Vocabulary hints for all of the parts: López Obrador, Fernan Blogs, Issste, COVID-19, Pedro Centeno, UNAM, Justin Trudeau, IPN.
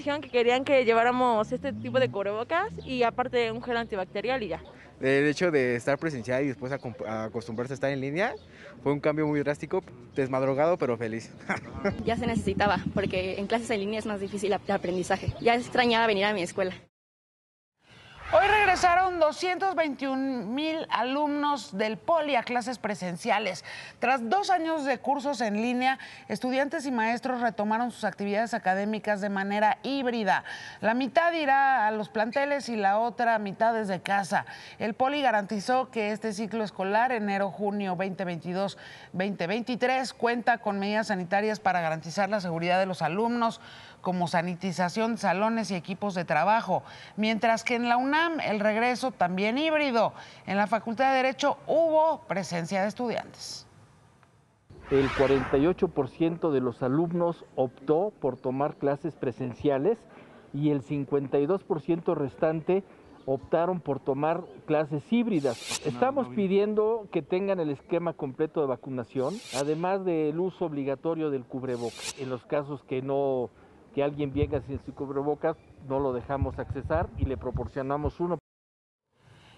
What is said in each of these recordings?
dijeron que querían que lleváramos este tipo de cubrebocas y aparte un gel antibacterial y ya. El hecho de estar presencial y después acostumbrarse a estar en línea fue un cambio muy drástico, desmadrogado pero feliz. Ya se necesitaba, porque en clases en línea es más difícil el aprendizaje. Ya extrañaba venir a mi escuela. Hoy regresaron 221,000 alumnos del Poli a clases presenciales. Tras 2 años de cursos en línea, estudiantes y maestros retomaron sus actividades académicas de manera híbrida. La mitad irá a los planteles y la otra mitad desde casa. El Poli garantizó que este ciclo escolar, enero-junio 2022-2023, cuenta con medidas sanitarias para garantizar la seguridad de los alumnos, como sanitización de salones y equipos de trabajo, mientras que en la UNAM el regreso también híbrido. En la Facultad de Derecho hubo presencia de estudiantes. El 48% de los alumnos optó por tomar clases presenciales y el 52% restante optaron por tomar clases híbridas. Estamos pidiendo que tengan el esquema completo de vacunación, además del uso obligatorio del cubrebocas. En los casos que alguien venga sin su cubrebocas, no lo dejamos accesar y le proporcionamos uno.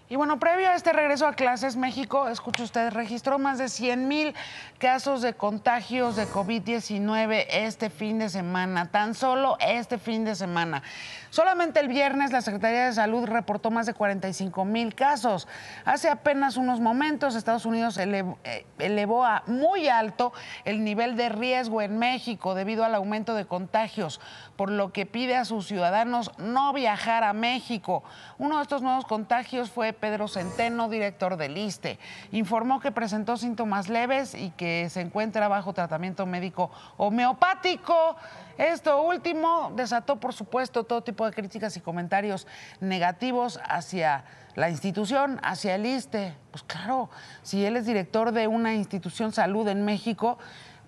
Y bueno, previo a este regreso a clases, México, escuche usted, registró más de 100,000 casos de contagios de COVID-19 este fin de semana, tan solo este fin de semana. Solamente el viernes la Secretaría de Salud reportó más de 45,000 casos. Hace apenas unos momentos Estados Unidos elevó a muy alto el nivel de riesgo en México debido al aumento de contagios, por lo que pide a sus ciudadanos no viajar a México. Uno de estos nuevos contagios fue Pedro Centeno, director del Issste. Informó que presentó síntomas leves y que se encuentra bajo tratamiento médico homeopático. Esto último desató, por supuesto, todo tipo de críticas y comentarios negativos hacia la institución, hacia el Issste. Pues claro, si él es director de una institución salud en México,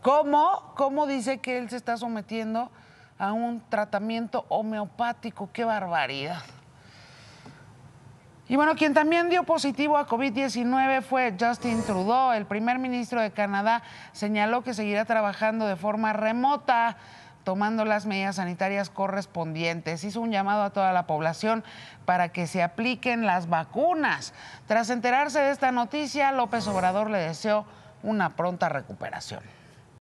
¿cómo dice que él se está sometiendo a un tratamiento homeopático? ¡Qué barbaridad! Y bueno, quien también dio positivo a COVID-19 fue Justin Trudeau. El primer ministro de Canadá señaló que seguirá trabajando de forma remota, tomando las medidas sanitarias correspondientes. Hizo un llamado a toda la población para que se apliquen las vacunas. Tras enterarse de esta noticia, López Obrador le deseó una pronta recuperación.